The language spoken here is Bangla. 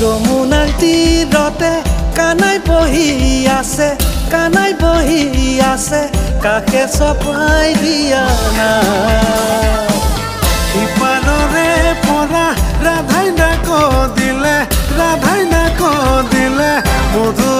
যমুনার তীরতে কানাই বহি আছে কাকে চপাই দিয়া নাই সিপানৰে পৰা ৰাধাই নাক দিলে মধু